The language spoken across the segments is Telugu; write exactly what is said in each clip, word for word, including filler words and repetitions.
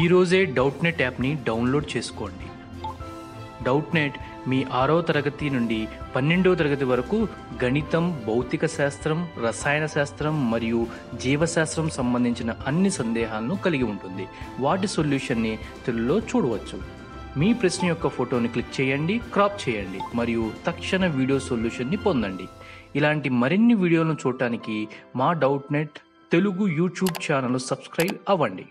ఈ రోజే డౌట్నెట్ యాప్ని డౌన్లోడ్ చేసుకోండి. డౌట్నెట్ మీ ఆరవ తరగతి నుండి పన్నెండవ తరగతి వరకు గణితం, భౌతిక శాస్త్రం, రసాయన శాస్త్రం మరియు జీవశాస్త్రం సంబంధించిన అన్ని సందేహాలను కలిగి ఉంటుంది. వాటి సొల్యూషన్ని తెలుగులో చూడవచ్చు. మీ ప్రశ్న యొక్క ఫోటోని క్లిక్ చేయండి, క్రాప్ చేయండి మరియు తక్షణ వీడియో సొల్యూషన్ని పొందండి. ఇలాంటి మరిన్ని వీడియోలను చూడటానికి మా డౌట్నెట్ తెలుగు యూట్యూబ్ ఛానల్ సబ్స్క్రైబ్ అవ్వండి.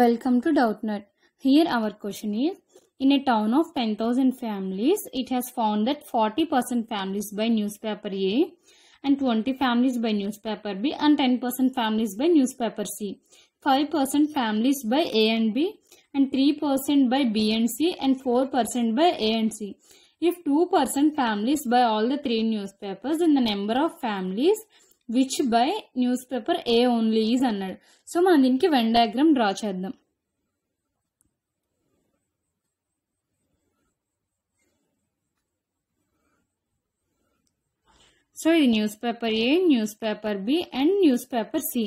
Welcome to Doubtnut. Here our question is, in a town of ten thousand families, it has found that forty percent families buy newspaper A and twenty families buy newspaper B and ten percent families buy newspaper C. five percent families buy A and B and three percent buy B and C and four percent buy A and C. If two percent families buy all the three newspapers, then the number of families which by newspaper A only is అన్నాడు. సో మనం దీనికి వెన్ డయాగ్రామ్ డ్రా చేద్దాం. సో ఇది news paper A, news paper B and news paper C.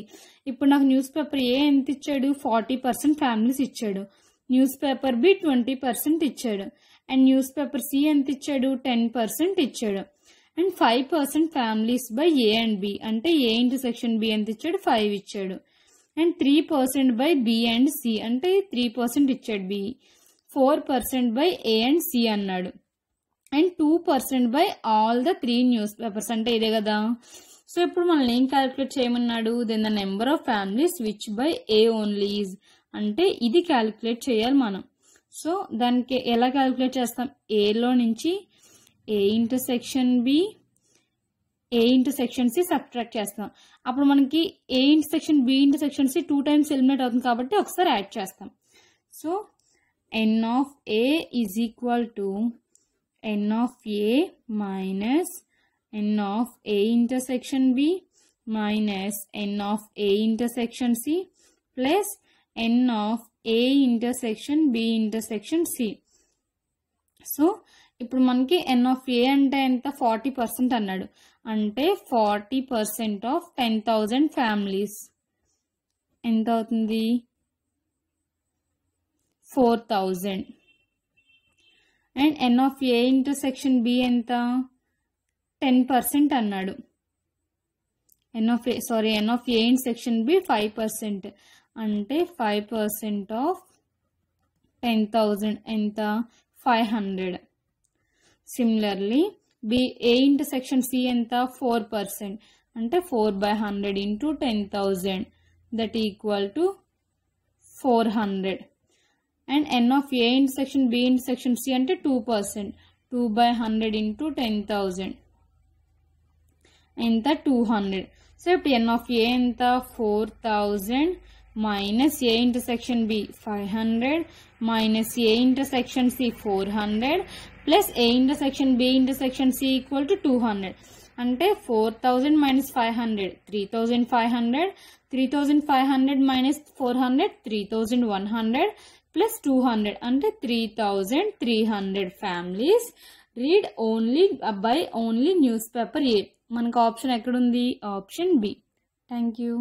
ఇప్పుడు నాకు న్యూస్ పేపర్ ఏ ఎంత ఇచ్చాడు? ఫార్టీ పర్సెంట్ ఫ్యామిలీస్ ఇచ్చాడు. News paper B twenty percent ఇచ్చాడు అండ్ న్యూస్ పేపర్ సి ఎంత ఇచ్చాడు? టెన్ పర్సెంట్ ఇచ్చాడు. And five percent families by A and B అంటే ఏ ఇంటూ సెక్షన్ బి ఎంత ఇచ్చాడు? ఫైవ్ ఇచ్చాడు. And three percent by B and C అంటే త్రీ పర్సెంట్ ఇచ్చాడు B. Four percent by A and C అన్నాడు. And two percent by all the three news papers అంటే ఇదే కదా. సో ఇప్పుడు మనల్ని ఏం క్యాలిక్యులేట్ చేయమన్నాడు? Then the number of families which by A only is అంటే ఇది క్యాలిక్యులేట్ చేయాలి మనం. సో దానికి ఎలా క్యాలిక్యులేట్ చేస్తాం? ఏలో నుంచి A intersection B, A intersection C subtract చేస్తాం. అప్పుడు మనకి A intersection B intersection C two times eliminate అవుతుంది కాబట్టి ఒకసారి యాడ్ చేస్తాం. So N of A is equal to N of A minus N of A intersection B minus N of A intersection C plus N of A intersection B intersection C. So ఇప్పుడు మనకి ఎన్ ఆఫ్ ఏ అంటే ఎంత? ఫార్టీ పర్సెంట్ అన్నాడు. అంటే forty percent of ten thousand families ఎంత అవుతుంది? Four thousand. And N of A intersection B ఎంత? టెన్ పర్సెంట్ అన్నాడు. ఎన్ of A sorry N of A intersection B five percent అంటే five percent of ten thousand ఎంత? Five hundred. Similarly B A intersection C ఎంత? ఫోర్ పర్సెంట్ అంటే four by hundred into ten thousand that equal to four hundred. And N of A intersection B intersection C అంటే two percent two by hundred into ten thousand ఎంత? Two hundred. సో ఇప్పుడు ఎన్ ఆఫ్ ఏ ఎంత? Four thousand minus A intersection B five hundred minus A intersection C four hundred plus A intersection B intersection C equal to two hundred అంటే four thousand minus five hundred three thousand five hundred three thousand five hundred minus four hundred three thousand one hundred plus two hundred అంటే three thousand three hundred families read only by only news paper A. మనకు ఆప్షన్ ఎక్కడుంది? Option B. Thank you.